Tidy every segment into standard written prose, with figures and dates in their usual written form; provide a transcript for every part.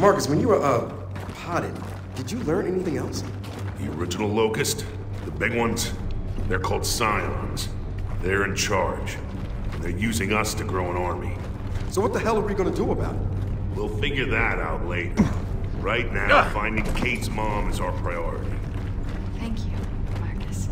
Marcus, when you were, potted, did you learn anything else? The original Locust, the big ones, they're called Scions. They're in charge. They're using us to grow an army. So what the hell are we gonna do about it? We'll figure that out later. Right now, finding Kate's mom is our priority. Thank you, Marcus.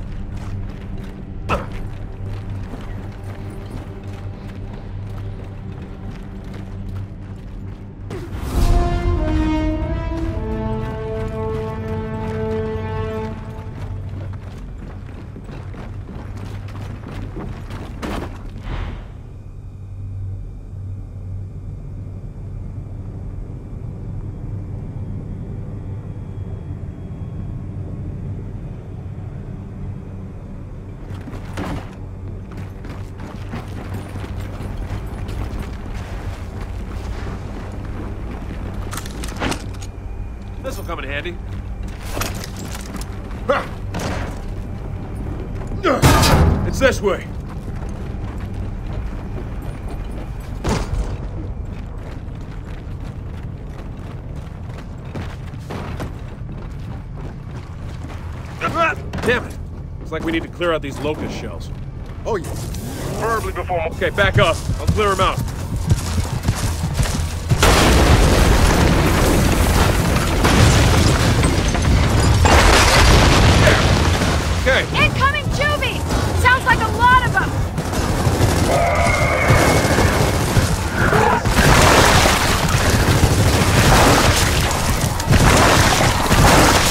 Come in handy. It's this way. Damn it. Looks like we need to clear out these locust shells. Oh, yeah. Preferably before. Okay, back up. I'll clear them out. Incoming juvie! Sounds like a lot of them!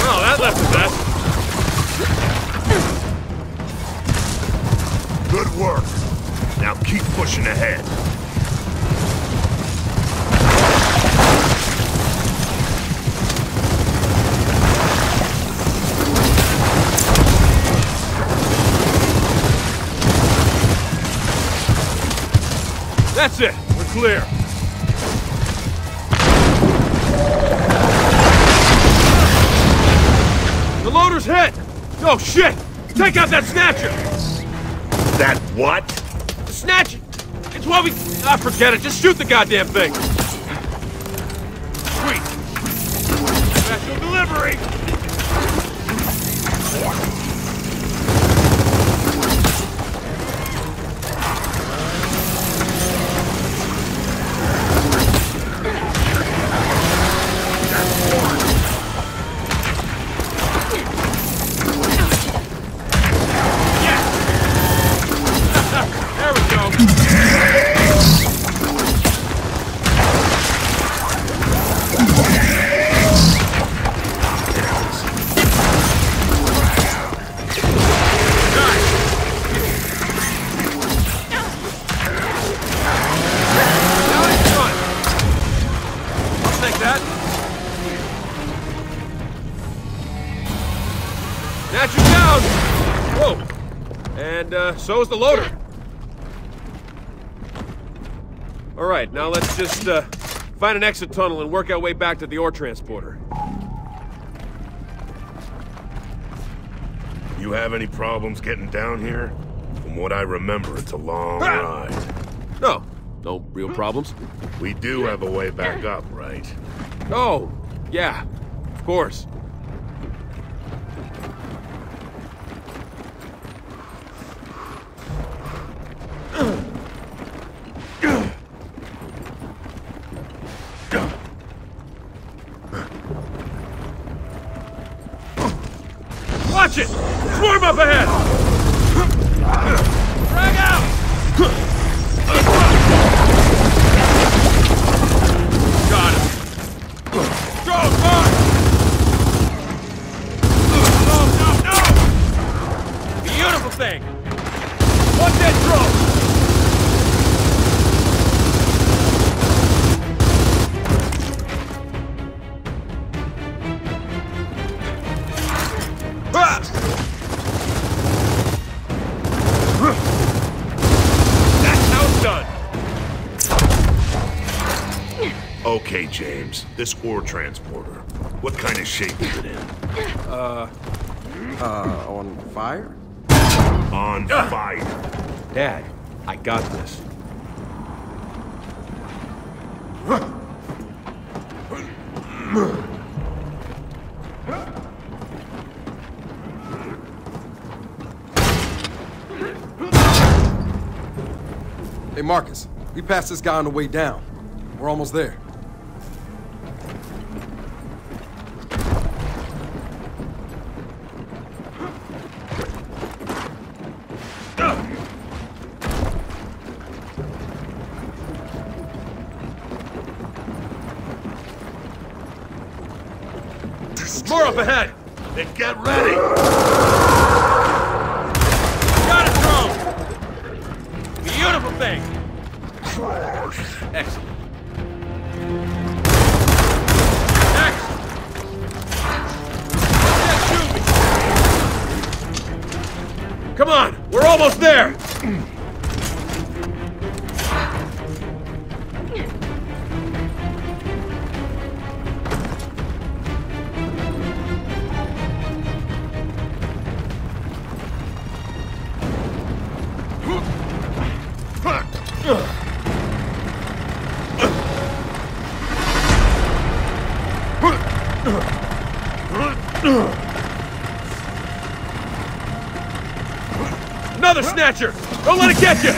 Well, that left us that. Good work. Now keep pushing ahead. That's it! We're clear! The loader's hit! Oh shit! Take out that snatcher! That what? The snatcher! It's what we... Ah, forget it! Just shoot the goddamn thing! Sweet! Special delivery! So is the loader. All right, now let's just find an exit tunnel and work our way back to the ore transporter. You have any problems getting down here? From what I remember, it's a long ride. No real problems. We do have a way back up, right? Oh, yeah, of course. Watch it! Swarm up ahead! Frag out! Got him. Drone fire! No! Beautiful thing! Watch that drone! Okay, James, this ore transporter, what kind of shape is it in? On fire? On fire. Dad, I got this. Hey, Marcus, we passed this guy on the way down. We're almost there. More up ahead! Then get ready! Got it, drone! Beautiful thing! Excellent. Excellent! Shoot me! Come on! We're almost there! Another snatcher! Don't let it get you!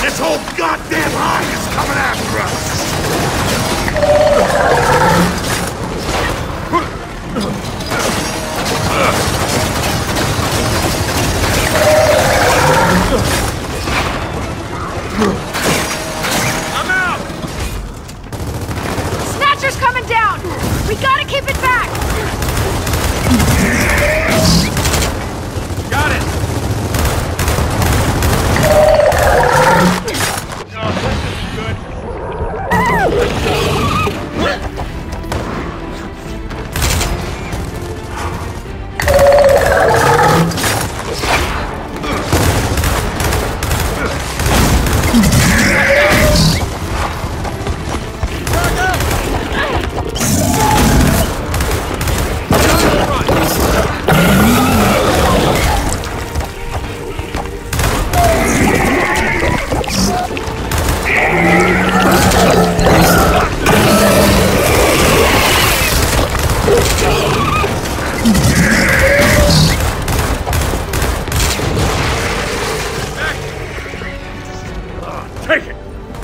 This whole goddamn hive is coming after us! I'm out! Snatcher's coming down! We gotta keep it back!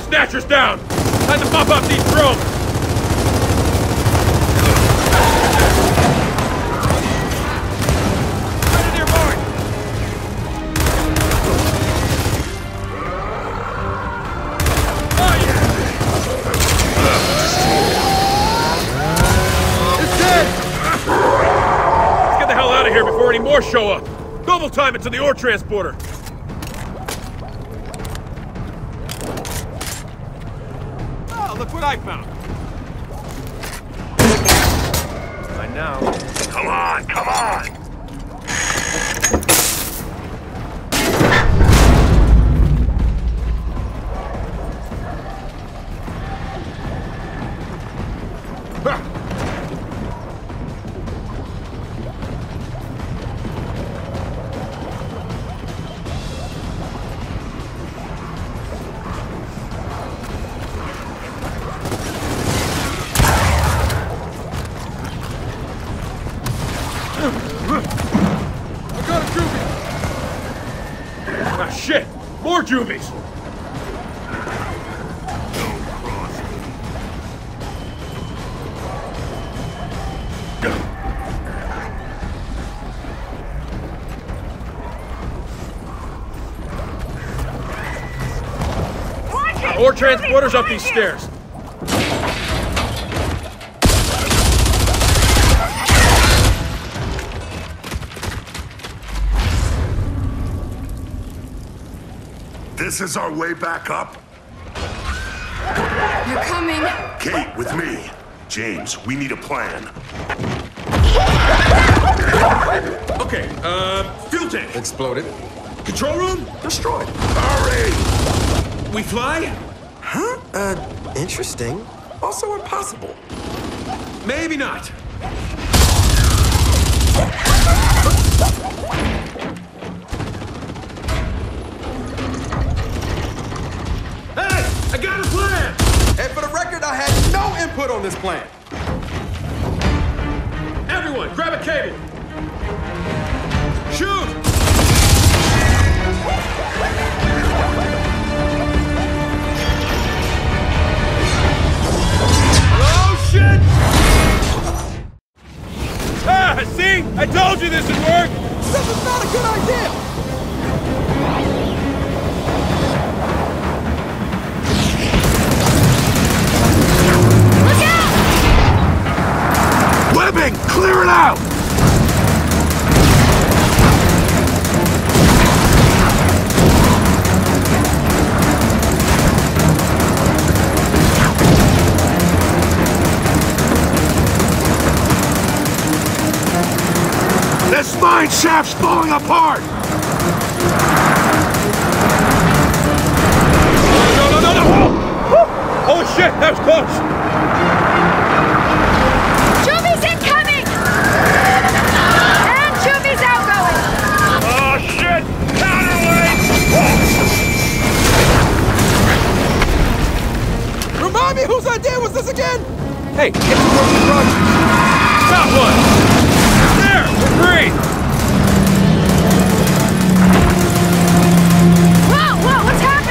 Snatchers down! Time to mop up these drones! Right in there, Mark! Oh, yeah! It's dead! Let's get the hell out of here before any more show up! Double time it to the ore transporter! Look what I found! I know. Come on, come shit! More juvies! More transporters up these stairs! This is our way back up? You're coming. Kait, with me. James, we need a plan. Okay, fuel tank. Exploded. Control room? Destroyed. Hurry! We fly? Huh? Interesting. Also impossible. Maybe not. this plan. Everyone, grab a cable. Shoot! Oh, shit! Ah, see? I told you this would work! This is not a good idea! Webbing! Clear it out! This mine shaft's falling apart! No, no, no, no! Oh, oh shit, that was close! Whose idea was this again? Hey, get some more from the truck. Got one. There, we're green. Whoa, whoa, what's happening?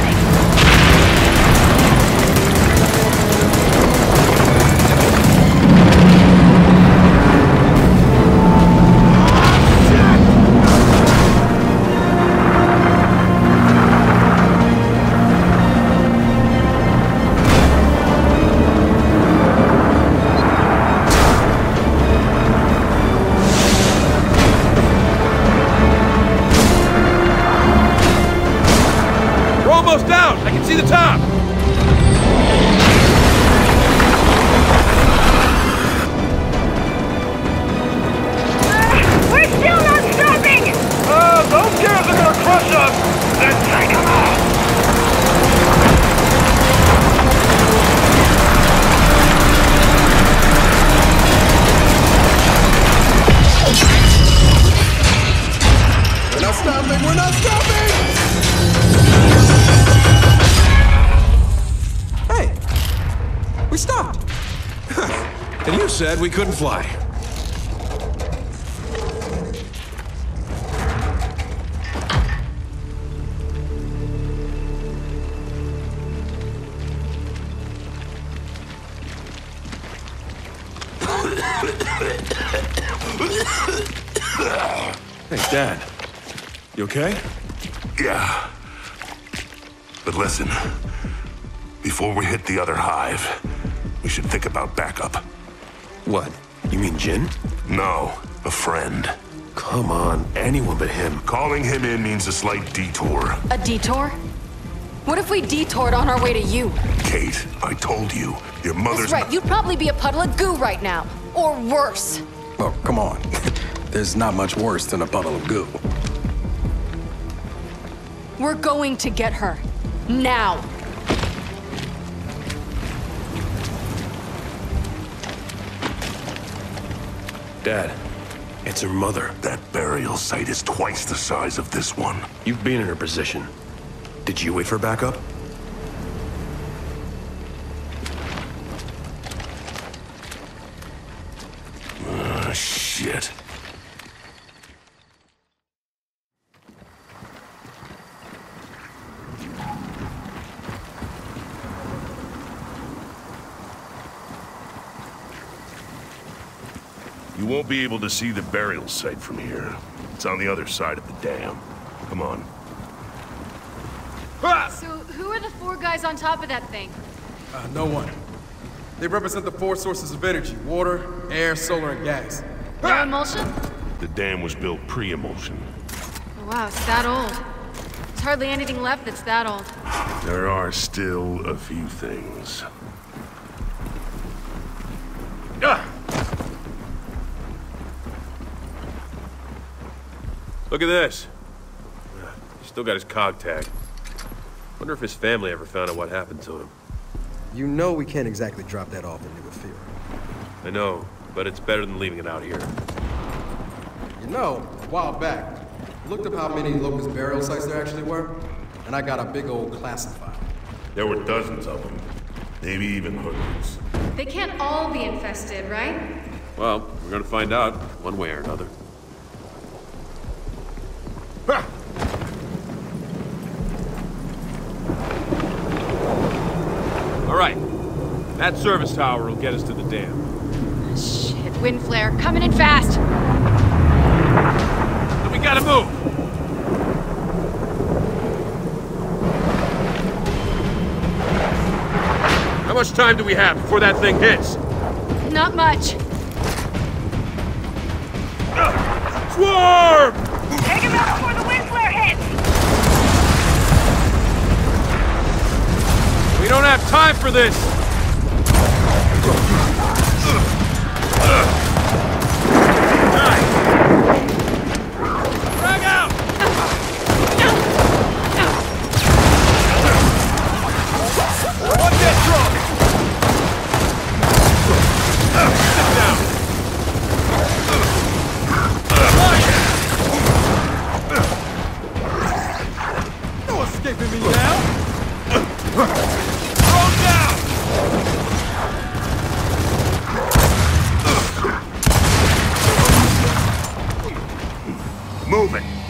Said we couldn't fly. Hey, Dad. You okay? Yeah. But listen, before we hit the other hive, we should think about backup. What? You mean Jin? No, a friend. Come on, anyone but him. Calling him in means a slight detour. A detour? What if we detoured on our way to you? Kait, I told you, your mother's... That's right, you'd probably be a puddle of goo right now. Or worse. Oh, come on. There's not much worse than a puddle of goo. We're going to get her. Now. Dad, it's her mother. That burial site is twice the size of this one. You've been in her position. Did you wait for backup? Ah, shit. You won't be able to see the burial site from here. It's on the other side of the dam. Come on. So, who are the four guys on top of that thing? No one. They represent the four sources of energy. Water, air, solar, and gas. No emulsion? The dam was built pre-emulsion. Oh, wow, it's that old. There's hardly anything left that's that old. There are still a few things. Look at this. Still got his cog tag. Wonder if his family ever found out what happened to him. You know we can't exactly drop that off in New. I know, but it's better than leaving it out here. You know, a while back, I looked up how many Locust burial sites there actually were, and I got a big old classified. There were dozens of them. Maybe even hoodlums. They can't all be infested, right? Well, we're gonna find out, one way or another. Ha! All right. That service tower will get us to the dam. Oh, shit, wind flare, coming in fast! So we gotta move! How much time do we have before that thing hits? Not much. Swarm! Take him out before the wind flare hits! We don't have time for this!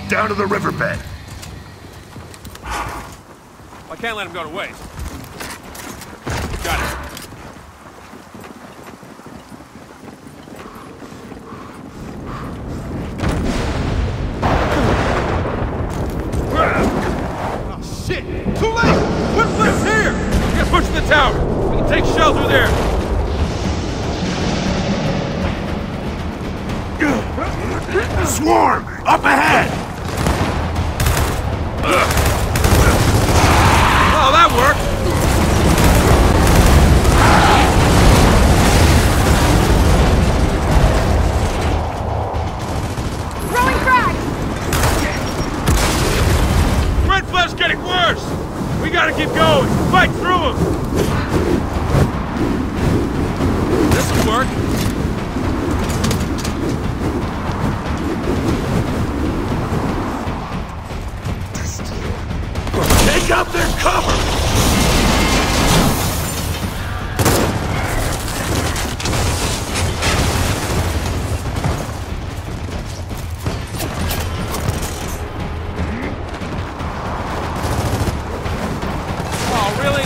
Down to the riverbed. I can't let him go to waste. Got it. Oh shit! Too late! Whistler's here! We gotta push to the tower! We can take shelter there! Swarm! Up ahead! Oh, that worked! Throwing frag! Red flash getting worse! We gotta keep going! Fight through them! This'll work! Take up their cover! Oh, really?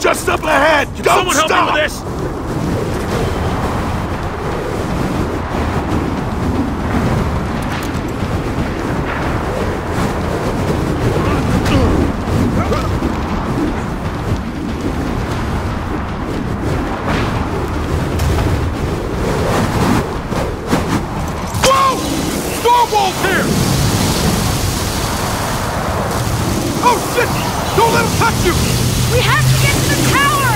Just up ahead! Can Don't someone help stop. Me with this? Whoa! Stormwall's here! Oh shit! Don't let him touch you! We have to get to the tower!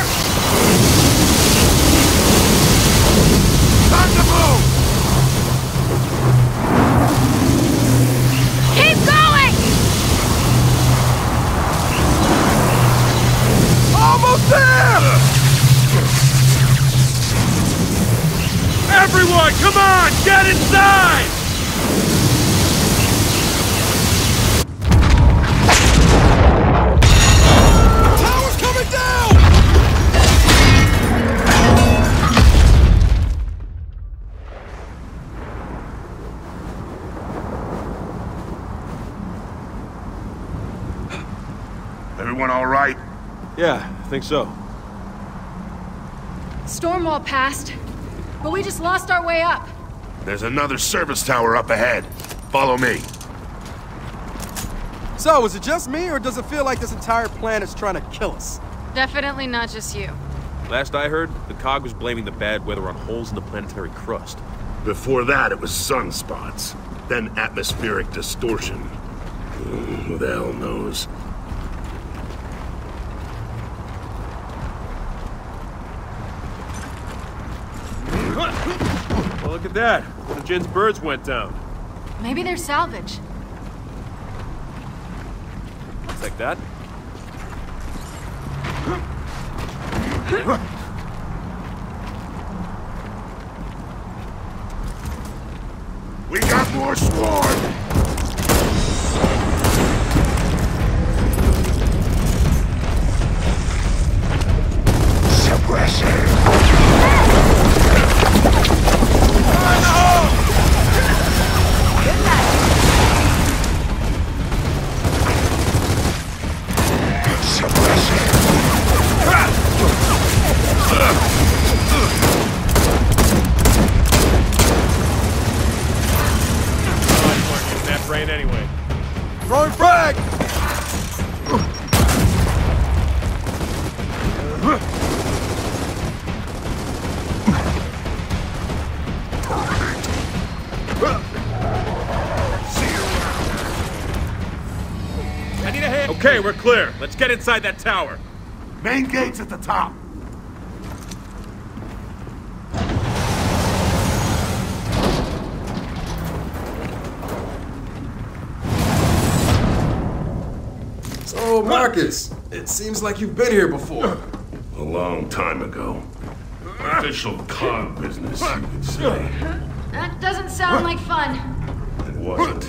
Time to move! Keep going! Almost there! Everyone, come on! Get inside! Everyone all right? Yeah, I think so. Stormwall passed, but we just lost our way up. There's another service tower up ahead. Follow me. So, is it just me, or does it feel like this entire planet is trying to kill us? Definitely not just you. Last I heard, the COG was blaming the bad weather on holes in the planetary crust. Before that, it was sunspots. Then atmospheric distortion. Who the hell knows? Well, look at that. One of Jin's birds went down. Maybe they're salvage. Looks like that. We got more Swarm! Okay, we're clear. Let's get inside that tower. Main gate's at the top. So, Marcus, it seems like you've been here before. A long time ago. Official COG business, you could say. That doesn't sound like fun. It wasn't.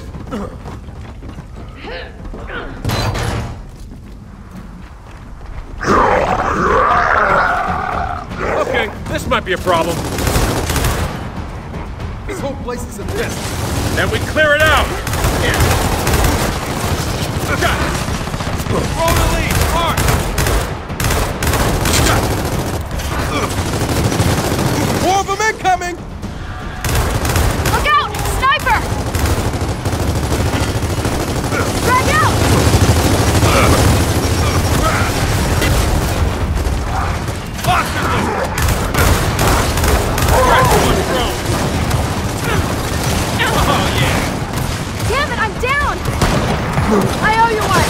Okay, this might be a problem. This whole place is a mess. Then we clear it out! Roll the lead, hard! More of them incoming! Look out! Sniper! Drag out! Oh, yeah. Damn it, I'm down! I owe you one!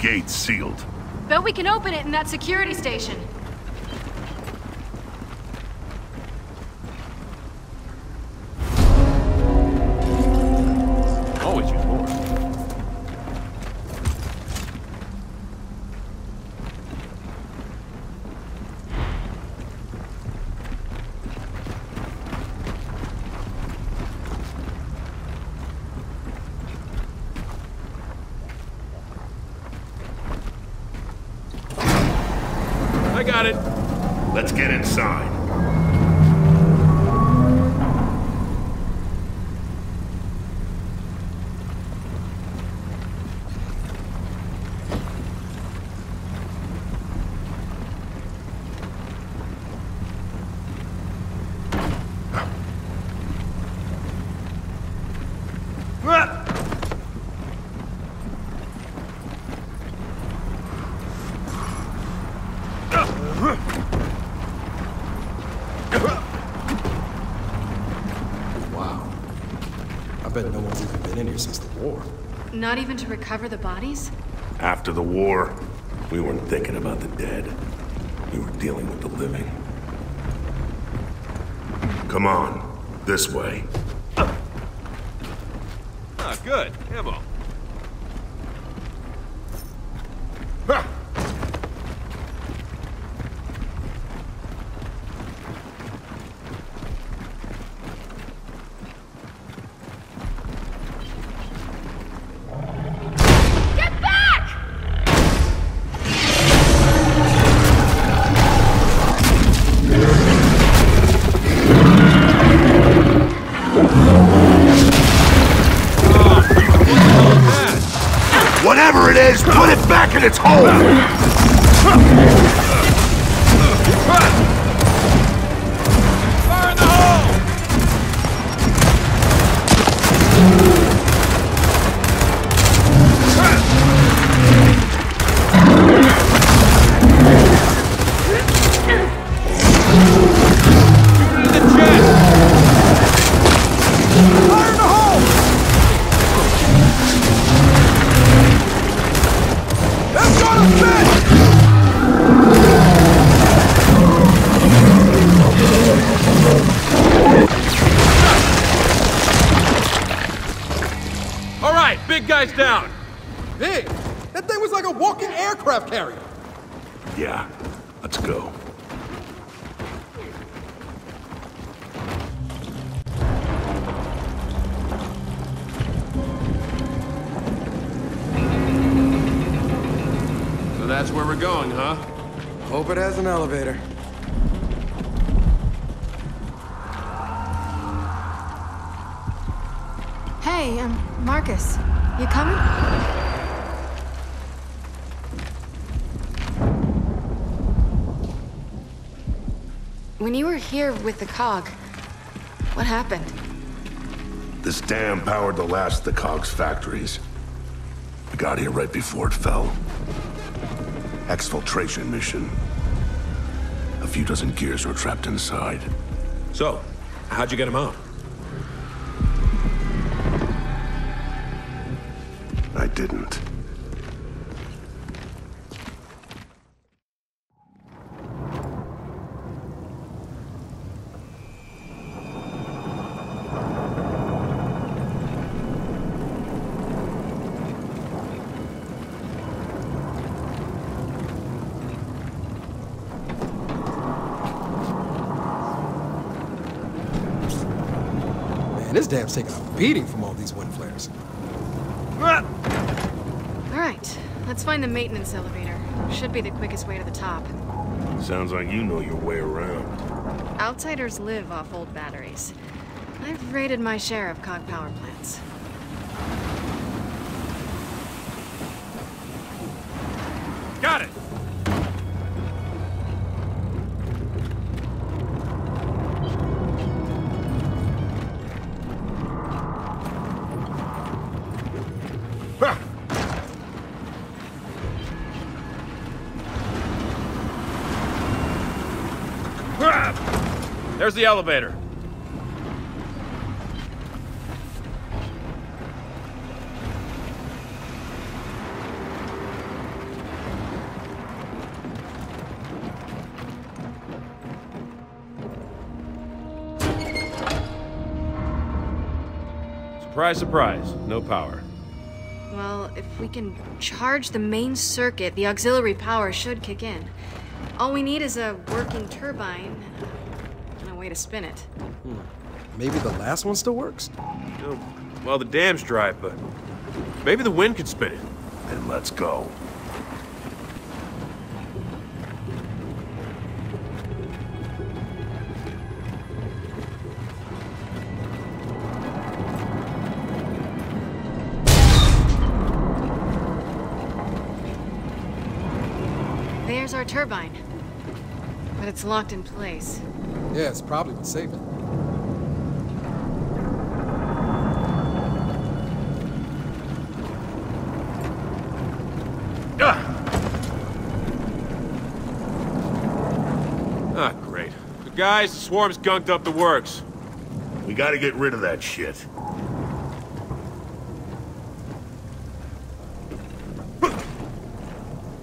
Gate's sealed. Bet we can open it in that security station. Always use more. Got it. Let's get inside. Not even to recover the bodies? After the war, we weren't thinking about the dead. We were dealing with the living. Come on, this way. Ah, good. Ammo. back in its hole! Fire in the hole! Shoot in the chest! Fire in the hole! Alright, big guy's down. Big? That thing was like a walking aircraft carrier. Yeah, let's go. So that's where we're going, huh? Hope it has an elevator. Hey, Marcus, you coming? When you were here with the cog, what happened? This dam powered the last of the cog's factories. We got here right before it fell. Exfiltration mission. A few dozen gears were trapped inside. So, how'd you get them out? I didn't. This dam's taking a beating from all these wind flares. Alright, let's find the maintenance elevator. Should be the quickest way to the top. Sounds like you know your way around. Outsiders live off old batteries. I've raided my share of cog power plants. Got it! There's the elevator. Surprise, surprise. No power. Well, if we can charge the main circuit, the auxiliary power should kick in. All we need is a working turbine. Way to spin it. Maybe the last one still works? No, well, the dam's dry, but maybe the wind could spin it. Then let's go. There's our turbine, but it's locked in place. Yeah, it's probably what saved it. Ah, great. The guys, the swarm's gunked up the works. We gotta get rid of that shit.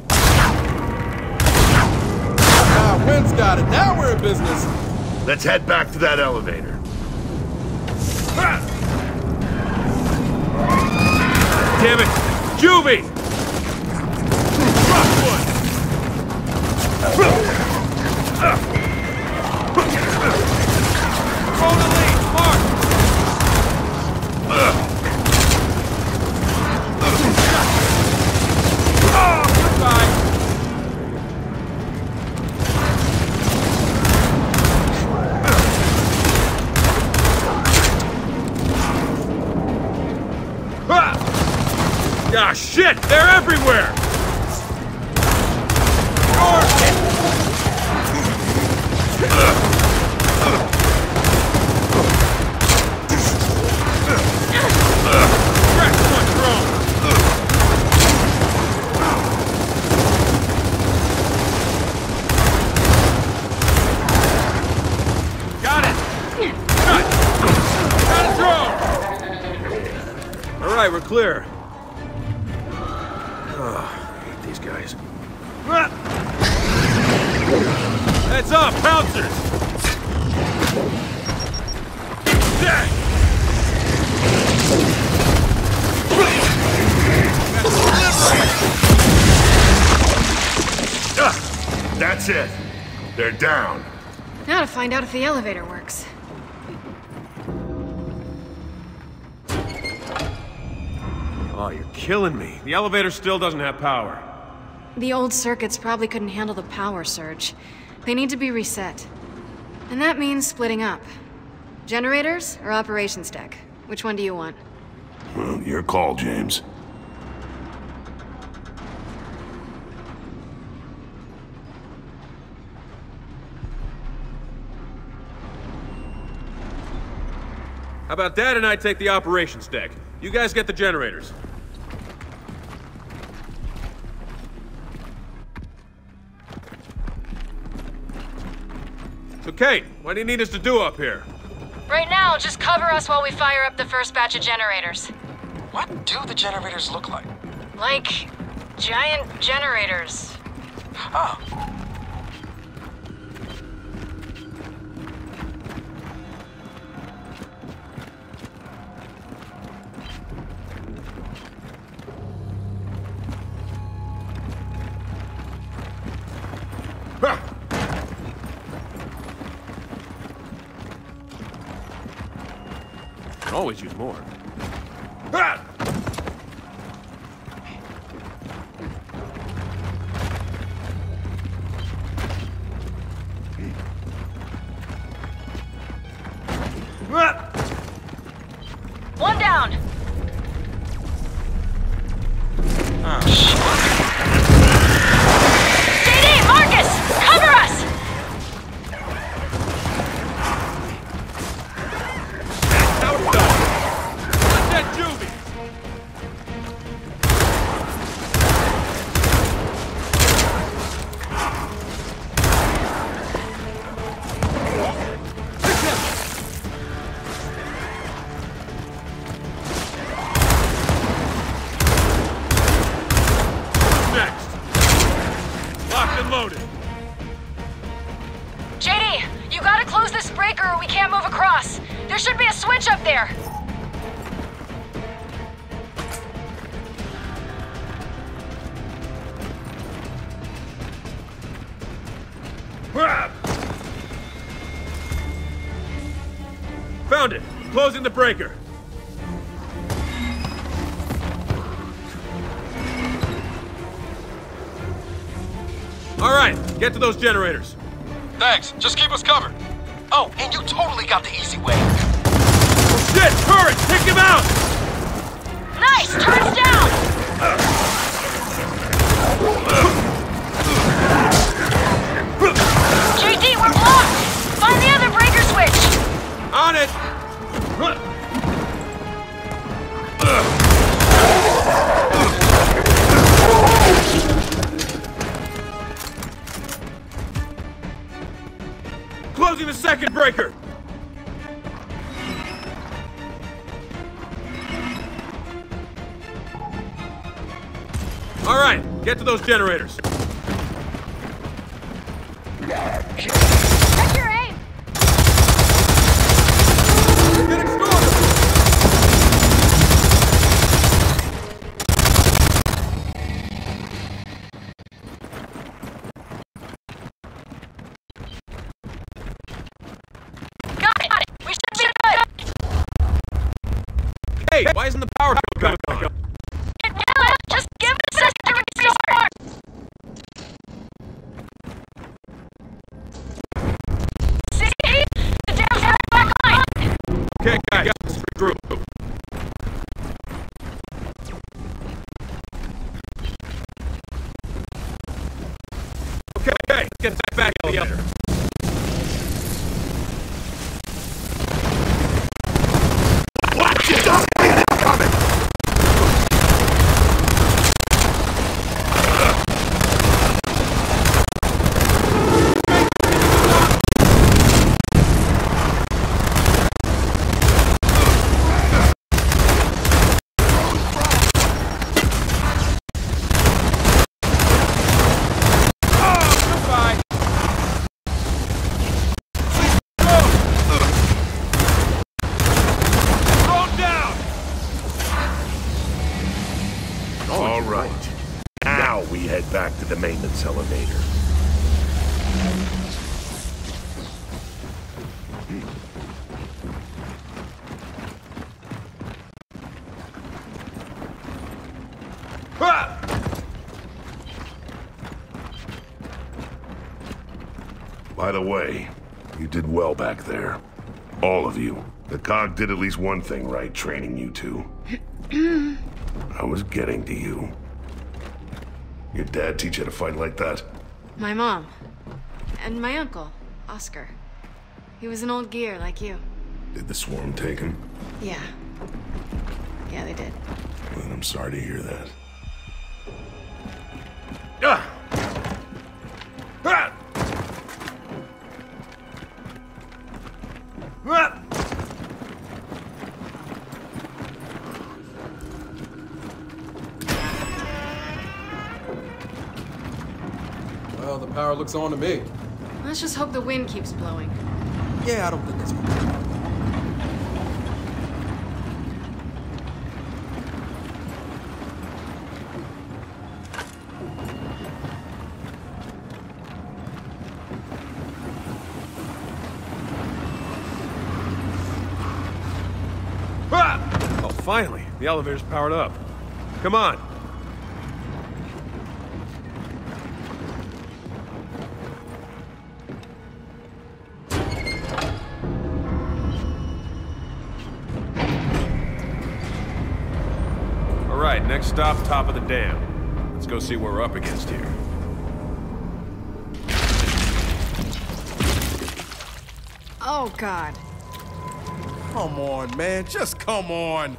Ah, wind's got it. Now we're in business. Let's head back to that elevator. Damn it! Juvie! Hold the lead, Mark! Goodbye! Ah, shit! They're everywhere! All right, we're clear. Oh, I hate these guys. Heads up, pouncers! Dang! That's it. They're down. Now to find out if the elevator works. Oh, you're killing me. The elevator still doesn't have power. The old circuits probably couldn't handle the power surge. They need to be reset. And that means splitting up. Generators or operations deck? Which one do you want? Well, your call, James. How about Dad and I take the operations deck? You guys get the generators. So Kait, what do you need us to do up here? Right now, just cover us while we fire up the first batch of generators. What do the generators look like? Like giant generators. Oh. Can always use more. Ah! One down. Ah, JD, Marcus, cover us. Found it! Closing the breaker! Alright, get to those generators. Thanks, just keep us covered. Oh, and you totally got the easy way. Oh, shit! Turret! Take him out! Nice! Turret's down! JD, we're blocked! Find the other breaker switch! On it! Closing the second breaker! All right, get to those generators. Why isn't the power coming back on? It will! Just give us a second to restart! See? The dam's not back on! Okay, guys, regroup. Okay, let's get back to the elevator. maintenance elevator. By the way, you did well back there. All of you. The cog did at least one thing right, training you two. I was getting to you. Your dad teach you how to fight like that? My mom. And my uncle, Oscar. He was an old gear like you. Did the swarm take him? Yeah. Yeah, they did. Well, I'm sorry to hear that. Looks on to me. Let's just hope the wind keeps blowing. Yeah, I don't think that's going. Ah! Oh, finally. The elevator's powered up. Come on. Next stop, top of the dam. Let's go see what we're up against here. Oh, God. Come on, man. Just come on.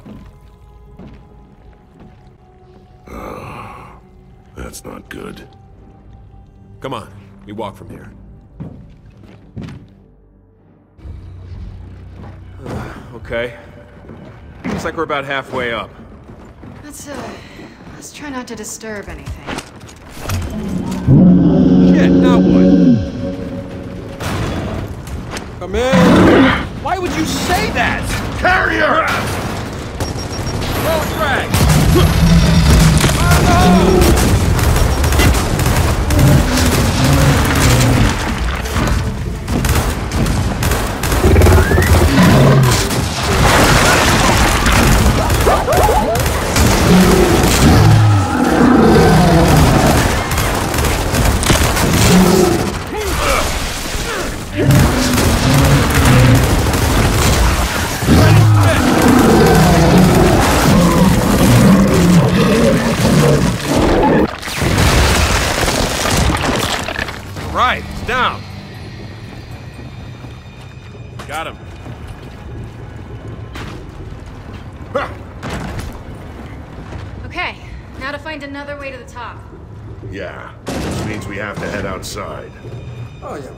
That's not good. Come on. We walk from here. Okay. Looks like we're about halfway up. Let's try not to disturb anything. Shit, now what? Come in! Why would you say that? Carry her! Throw a drag!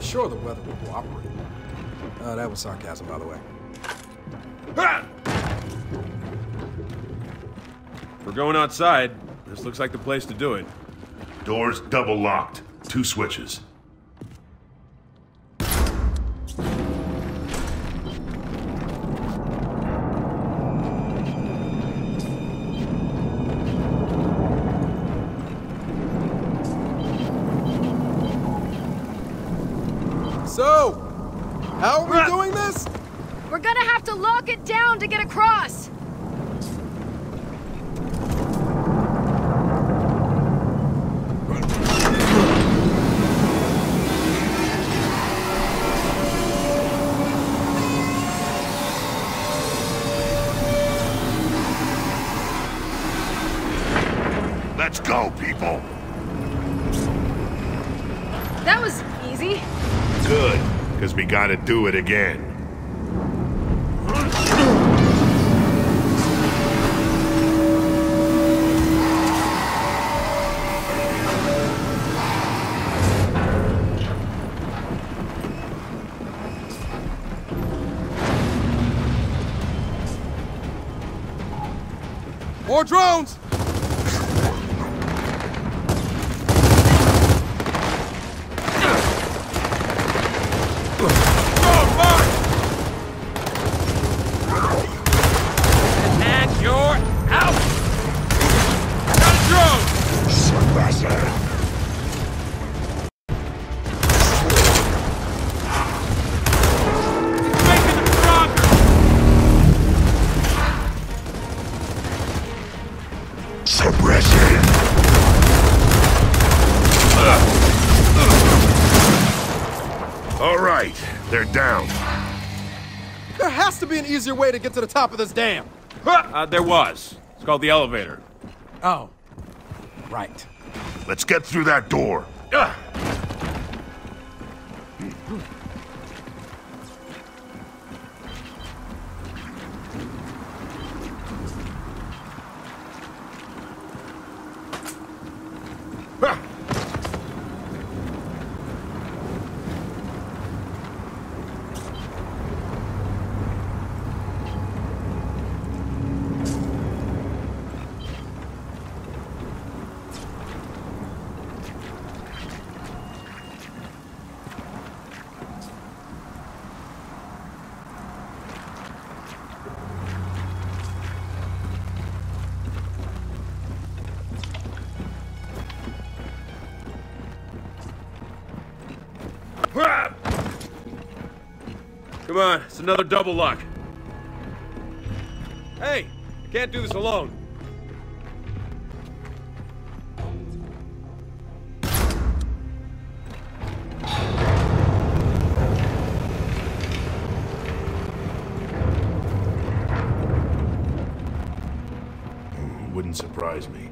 Sure, the weather will cooperate. That was sarcasm, by the way. We're going outside. This looks like the place to do it. Doors double locked. 2 switches. Gotta do it again. More drones! down. There has to be an easier way to get to the top of this dam. There was. It's called the elevator. Oh. Right. Let's get through that door. Come on, it's another double lock. Hey, I can't do this alone. Wouldn't surprise me.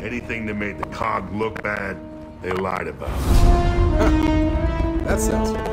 Anything that made the cog look bad, they lied about. That sounds funny.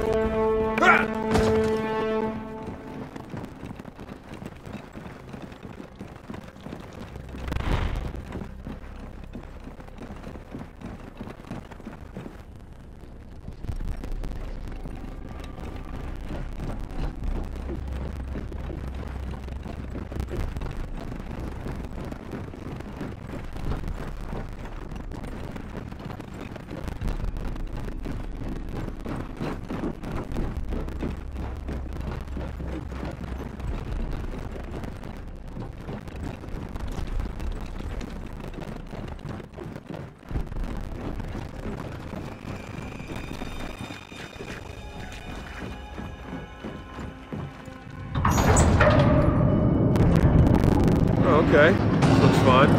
Okay, this looks fun.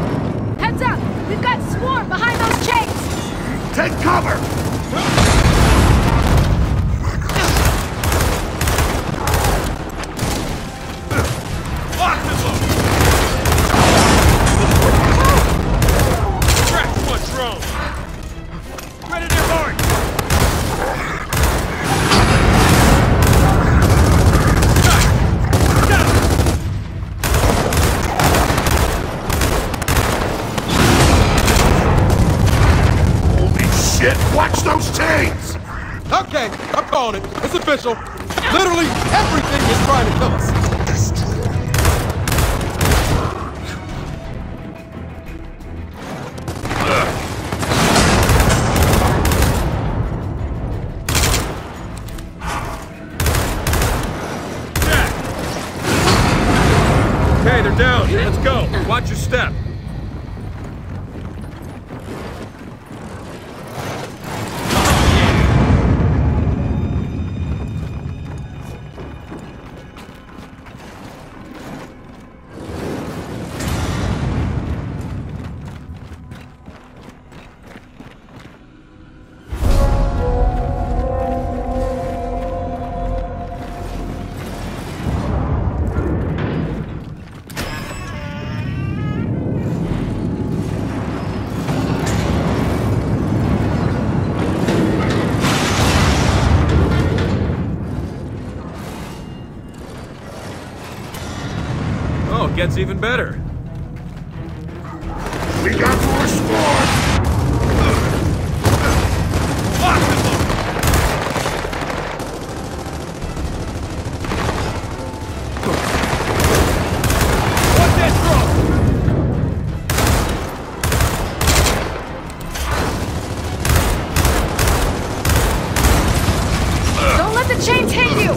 Heads up! We've got Swarm behind those chains! Take cover! Lock this up! Crack one drone! Ready to watch those chains! Okay, I'm calling it. It's official. Literally everything is trying to kill us. Okay, they're down. Let's go. Watch your step. Gets even better. We got more Swarm! Lock this up! Watch that drop! Don't let the chains hit you!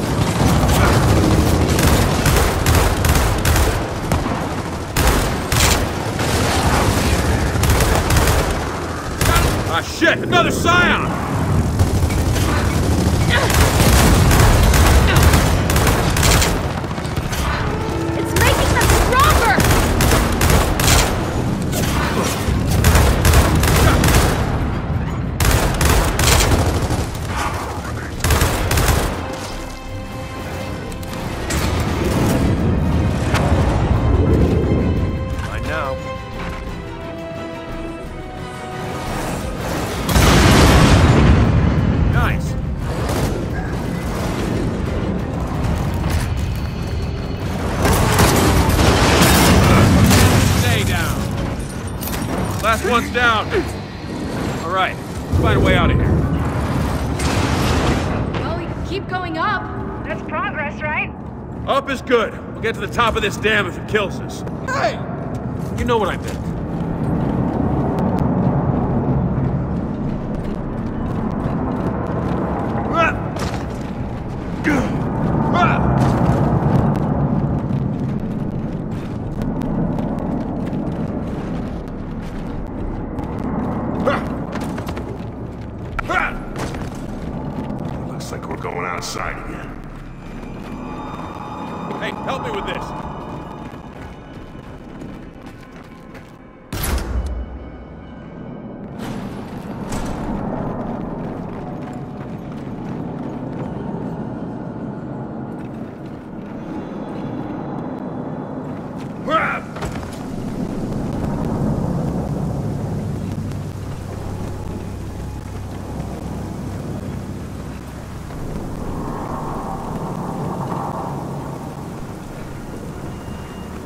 Last one's down. All right, let's find a way out of here. Well, we can keep going up. That's progress, right? Up is good. We'll get to the top of this dam if it kills us. Hey! You know what I meant.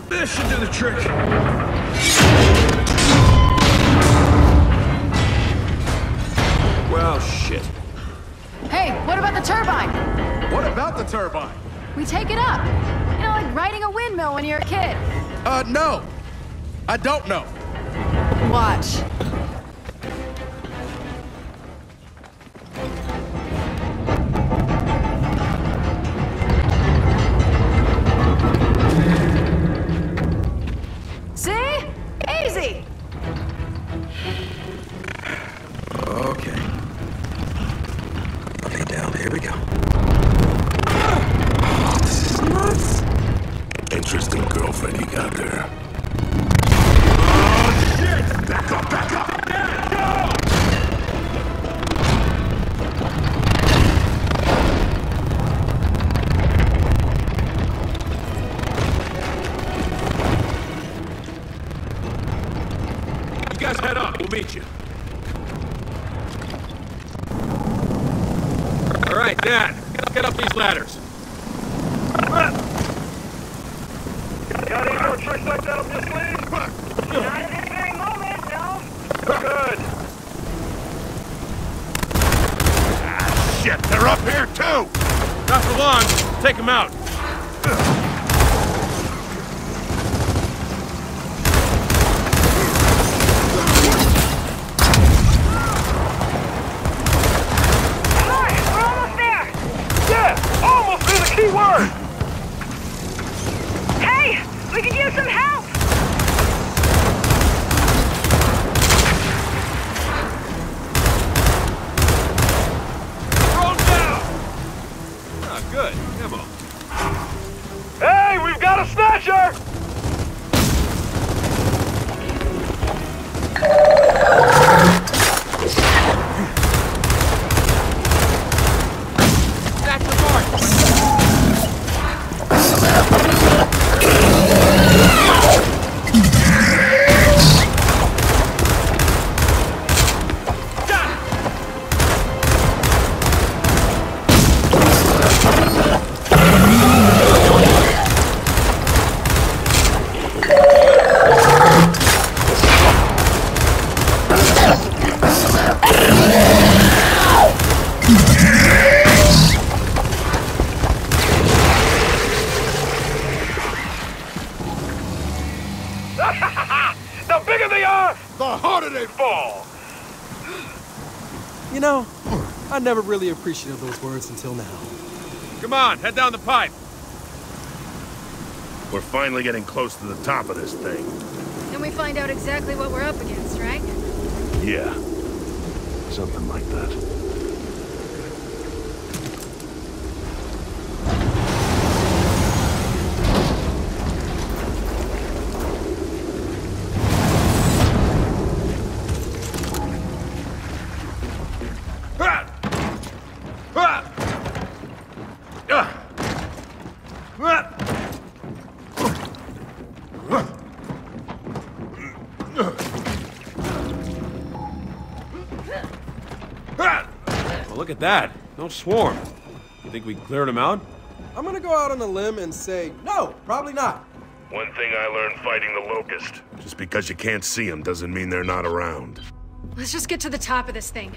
This should do the trick. Well, shit. Hey, what about the turbine? What about the turbine? We take it up. You know, like riding a windmill when you're a kid. No. I don't know. Watch. Never really appreciated those words until now. Come on, head down the pipe. We're finally getting close to the top of this thing. And we find out exactly what we're up against, right? Yeah. Something like that. Look at that. No swarm. You think we cleared him out? I'm gonna go out on a limb and say, no, probably not. One thing I learned fighting the Locust. Just because you can't see them doesn't mean they're not around. Let's just get to the top of this thing.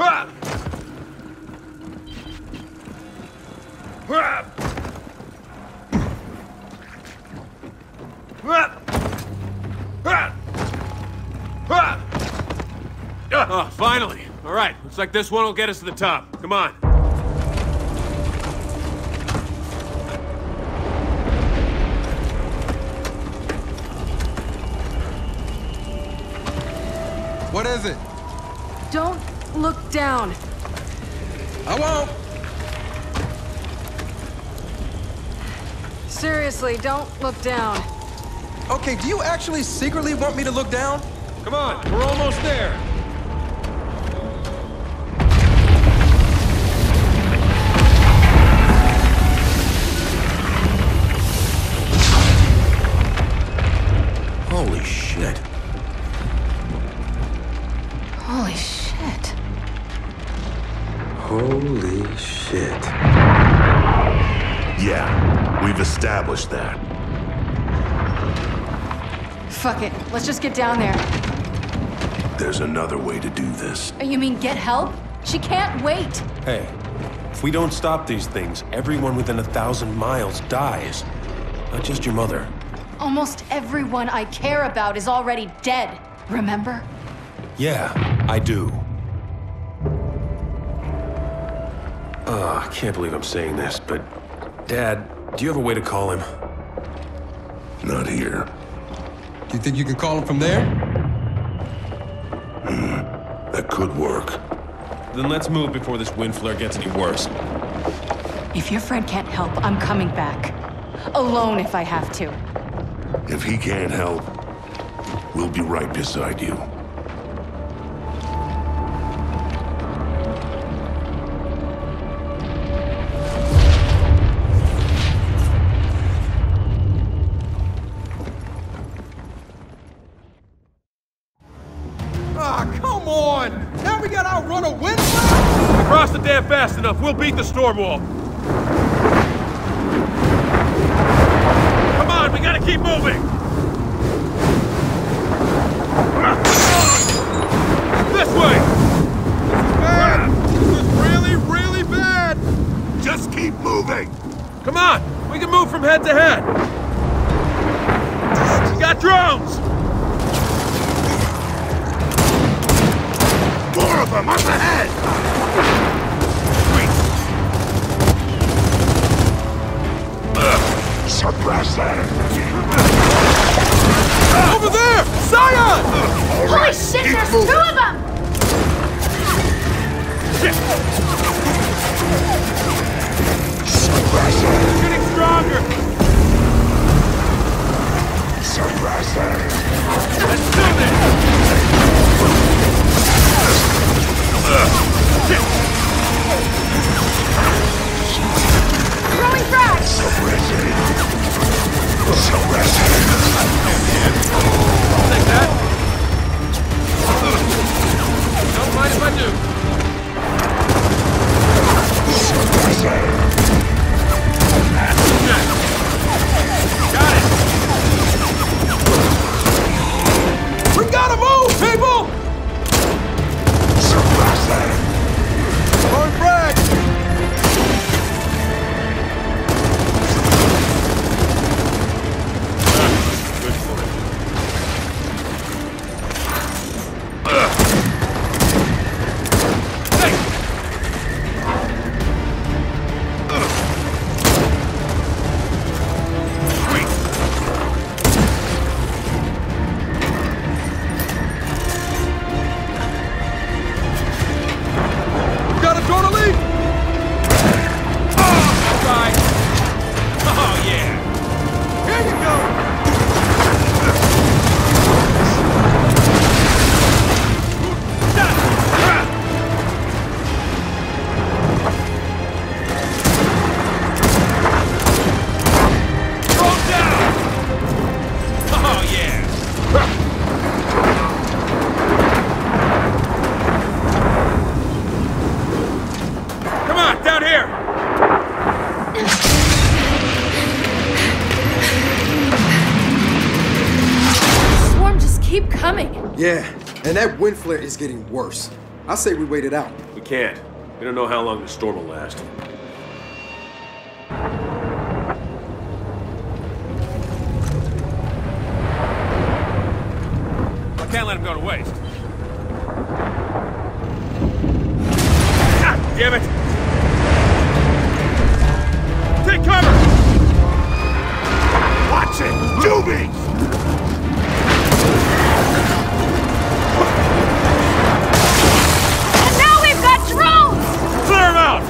Ah! Ah! Ah! Ah! Ah! Oh, finally. All right, looks like this one will get us to the top. Come on. What is it? Don't look down. I won't. Seriously, don't look down. Okay, do you actually secretly want me to look down? Come on, we're almost there. Holy shit. Holy shit. Holy shit. Yeah, we've established that. Fuck it. Let's just get down there. There's another way to do this. You mean get help? She can't wait. Hey, if we don't stop these things, everyone within 1,000 miles dies. Not just your mother. Almost everyone I care about is already dead, remember? Yeah, I do. I can't believe I'm saying this, but... Dad, do you have a way to call him? Not here. You think you can call him from there? That could work. Then let's move before this wind flare gets any worse. If your friend can't help, I'm coming back. Alone if I have to. If he can't help, we'll be right beside you. Ah, come on! Now we gotta outrun a wind flare? Cross the dam fast enough, we'll beat the storm wall. We gotta keep moving! This way! This is bad! This is really, really bad! Just keep moving! Come on! We can move from head to head! We got drones! More of them up ahead! Suppress that. Over there! Zion! Holy shit, there's two of them! Shit! Suppress that. It's getting stronger! Suppress that. Let's do this! Shit! Growing fast! So rested. I'll take that. Don't mind if I do. So rested. Got it! We gotta move, people! So rested. Going frag! coming. Yeah, and that wind flare is getting worse. I say we wait it out. We can't. We don't know how long the storm will last. I can't let him go to waste. Ah, damn it! Take cover! Watch it! Jubies! And now we've got drones! Clear them out!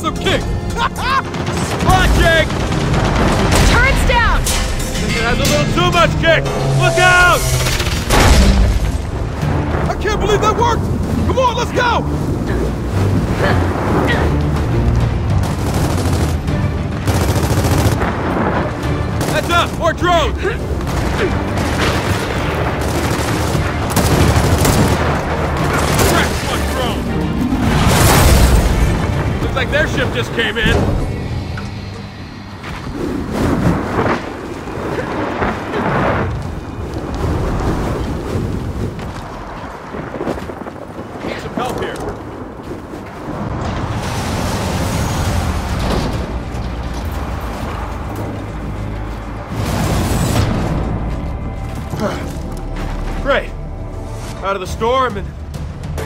Some kick! Watch it! Turns It's down! It has a little too much kick! Look out! I can't believe that worked! Come on, let's go! Heads up! More drones! Looks like their ship just came in. Need some help here. Great. Out of the storm and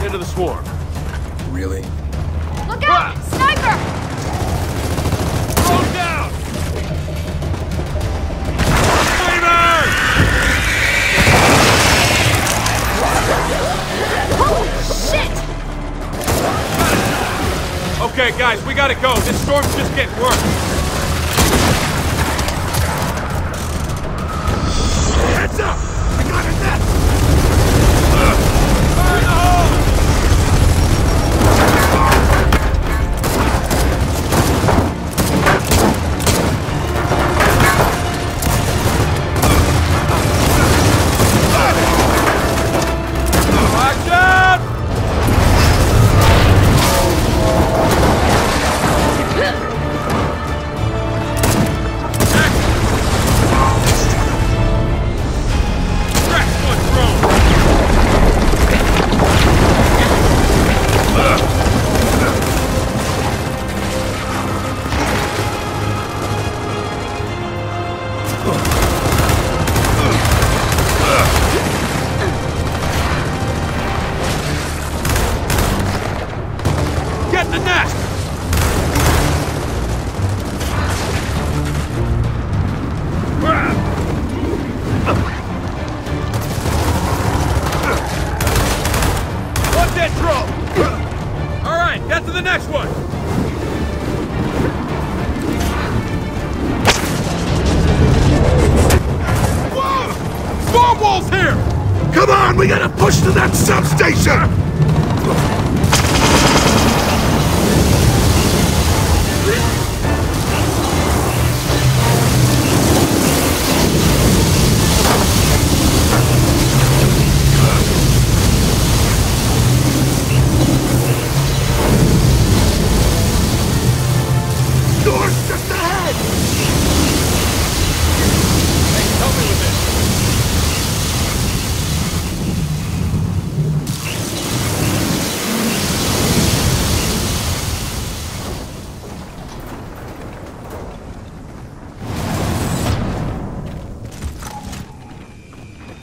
into the swarm. Really? Look out! Okay, guys, we gotta go. This storm's just getting worse. Heads up! I got his net! Fire in the hole! Watch out!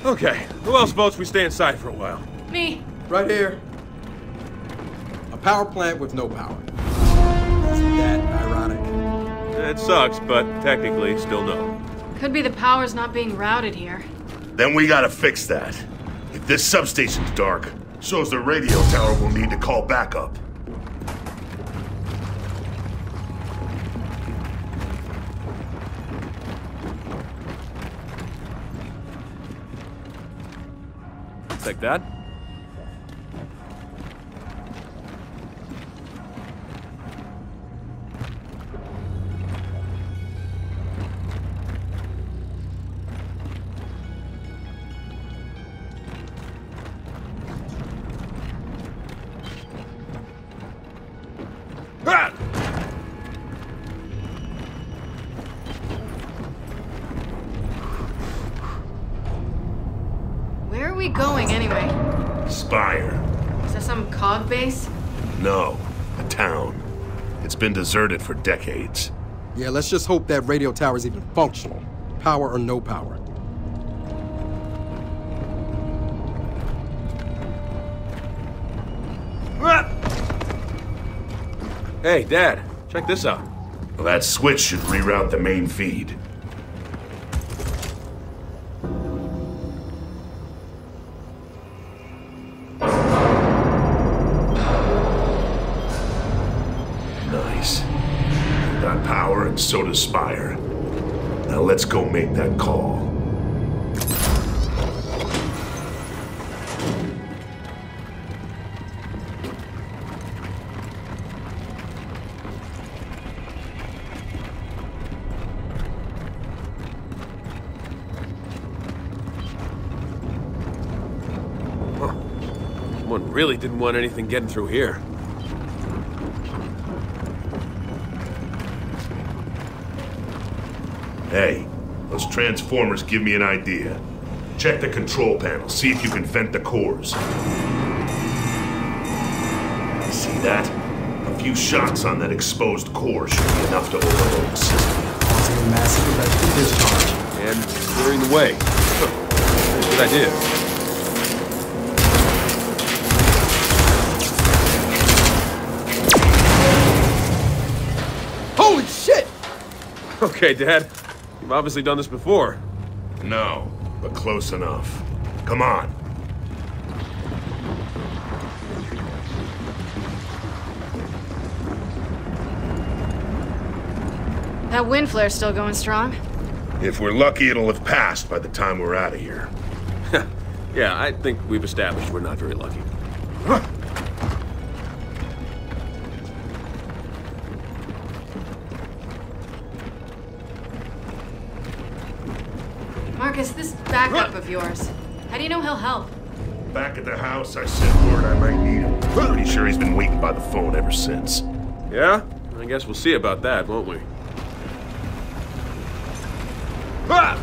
Okay, who else votes we stay inside for a while? Me. Right here. A power plant with no power. Isn't that ironic? It sucks, but technically still no. Could be the power's not being routed here. Then we gotta fix that. If this substation's dark, shows the radio tower will need to call backup. Like that. Been deserted for decades. Yeah, let's just hope that radio tower's even functional. Power or no power. Hey, Dad, check this out. Well, that switch should reroute the main feed. So does Spire. Now let's go make that call. Really didn't want anything getting through here. Hey, those transformers give me an idea. Check the control panel, see if you can vent the cores. See that? A few shots on that exposed core should be enough to overload the system. Causing a massive electric discharge. And clearing the way. Good idea. Okay, Dad. You've obviously done this before. No, but close enough. Come on. That wind flare's still going strong. If we're lucky, it'll have passed by the time we're out of here. Yeah, I think we've established we're not very lucky. Huh. Marcus, this backup of yours, how do you know he'll help? Back at the house, I sent word I might need him. Pretty sure he's been waiting by the phone ever since. Yeah? I guess we'll see about that, won't we? Ah!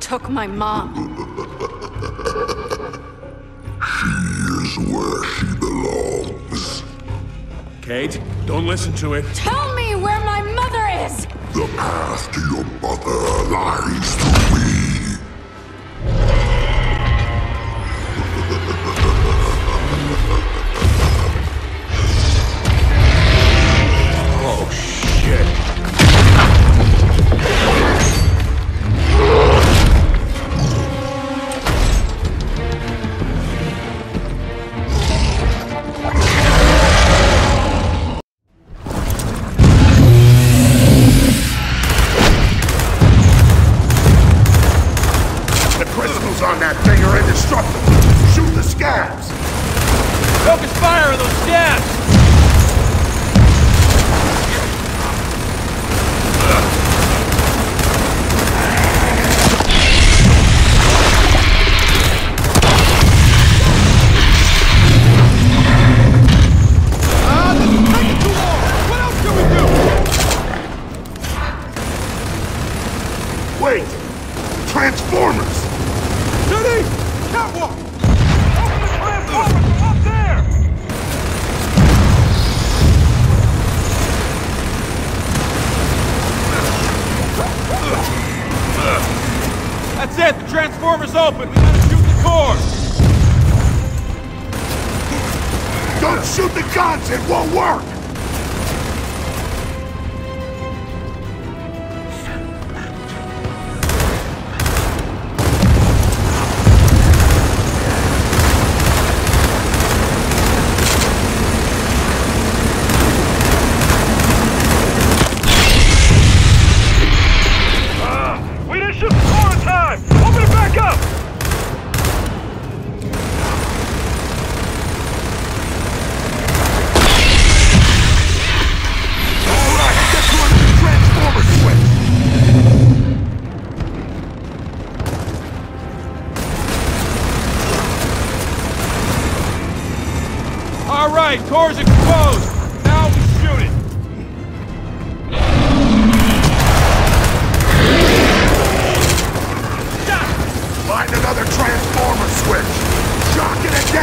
Took my mom. She is where she belongs. Kait, don't listen to it. Tell me where my mother is! The path to your mother lies through me. Oh, shit. Find another transformer switch! Shock it!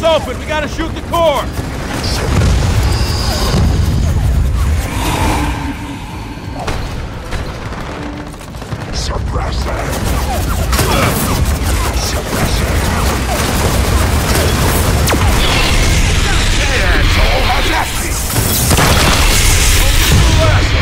door's open. We gotta shoot the core. Suppress it. Suppress it. Hey, asshole, how's that? Suppress it.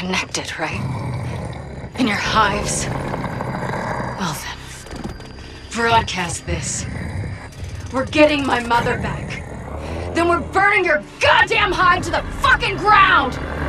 Connected, right? In your hives? Well then, broadcast this. We're getting my mother back. Then we're burning your goddamn hive to the fucking ground!